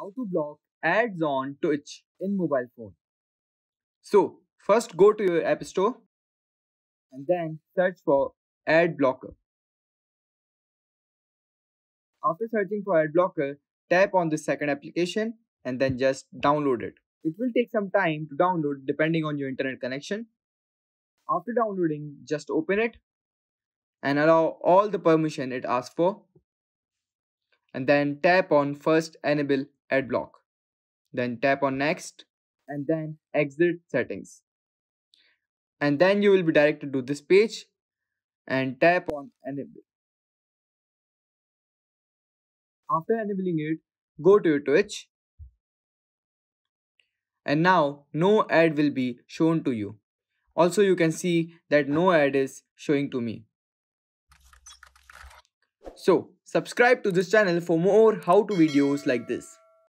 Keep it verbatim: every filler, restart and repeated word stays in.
how to block ads on Twitch in mobile phone. So first go to your app store and then search for ad blocker. After searching for ad blocker, tap on the second application and then just download it. It will take some time to download depending on your internet connection. After downloading, just open it and allow all the permission it asks for. And then tap on first enable ad block. Then tap on next and then exit settings. And then you will be directed to this page and tap on enable. After enabling it, go to your Twitch. And now no ad will be shown to you. Also, you can see that no ad is showing to me. So subscribe to this channel for more how-to videos like this.